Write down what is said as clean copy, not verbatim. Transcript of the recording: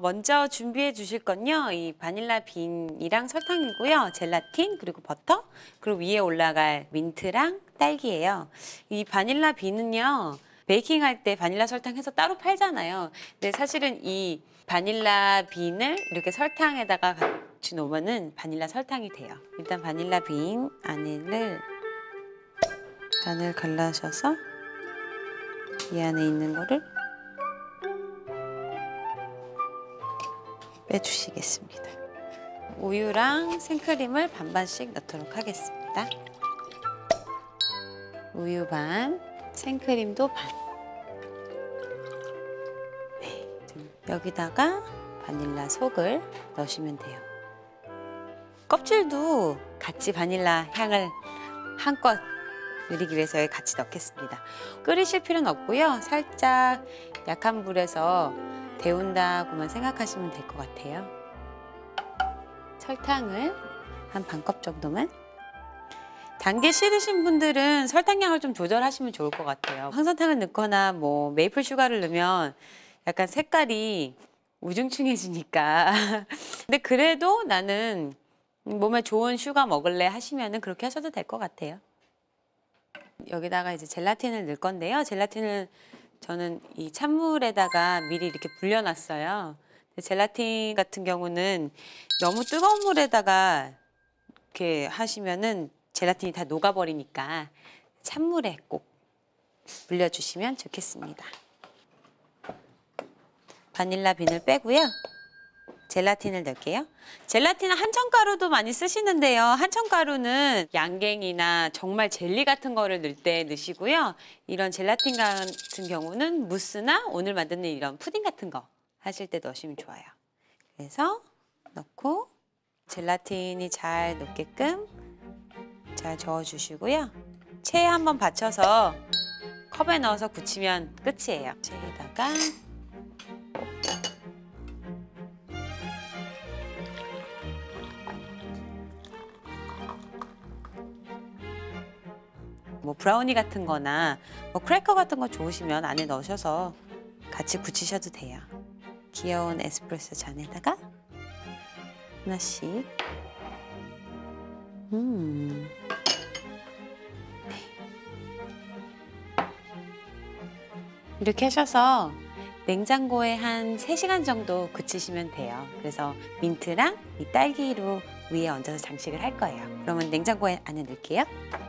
먼저 준비해 주실 건요. 이 바닐라 빈이랑 설탕이고요. 젤라틴, 그리고 버터, 그리고 위에 올라갈 민트랑 딸기예요. 이 바닐라 빈은요. 베이킹할 때 바닐라 설탕 해서 따로 팔잖아요. 근데 사실은 이 바닐라 빈을 이렇게 설탕에다가 같이 놓으면은 바닐라 설탕이 돼요. 일단 바닐라 빈 반을 갈라셔서 이 안에 있는 거를 빼주시겠습니다. 우유랑 생크림을 반반씩 넣도록 하겠습니다. 우유 반, 생크림도 반. 네, 여기다가 바닐라 속을 넣으시면 돼요. 껍질도 같이 바닐라 향을 한껏 누리기 위해서 같이 넣겠습니다. 끓이실 필요는 없고요. 살짝 약한 불에서 데운다고만 생각하시면 될 것 같아요. 설탕을 한 반컵 정도만. 단게 싫으신 분들은 설탕량을 좀 조절하시면 좋을 것 같아요. 황설탕을 넣거나 뭐 메이플 슈가를 넣으면 약간 색깔이 우중충해지니까. 근데 그래도 나는 몸에 좋은 슈가 먹을래 하시면은 그렇게 하셔도 될 것 같아요. 여기다가 이제 젤라틴을 넣을 건데요. 젤라틴을 저는 이 찬물에다가 미리 이렇게 불려놨어요. 젤라틴 같은 경우는 너무 뜨거운 물에다가 이렇게 하시면은 젤라틴이 다 녹아버리니까 찬물에 꼭 불려주시면 좋겠습니다. 바닐라 빈을 빼고요. 젤라틴을 넣을게요. 젤라틴은 한천가루도 많이 쓰시는데요. 한천가루는 양갱이나 정말 젤리 같은 거를 넣을 때 넣으시고요. 이런 젤라틴 같은 경우는 무스나 오늘 만드는 이런 푸딩 같은 거 하실 때 넣으시면 좋아요. 그래서 넣고 젤라틴이 잘 녹게끔 잘 저어주시고요. 체에 한번 받쳐서 컵에 넣어서 굳히면 끝이에요. 체에다가 뭐 브라우니 같은 거나 뭐 크래커 같은 거 좋으시면 안에 넣으셔서 같이 굳히셔도 돼요. 귀여운 에스프레소 잔에다가 하나씩. 네. 이렇게 하셔서 냉장고에 한 3시간 정도 굳히시면 돼요. 그래서 민트랑 이 딸기로 위에 얹어서 장식을 할 거예요. 그러면 냉장고에 안에 넣을게요.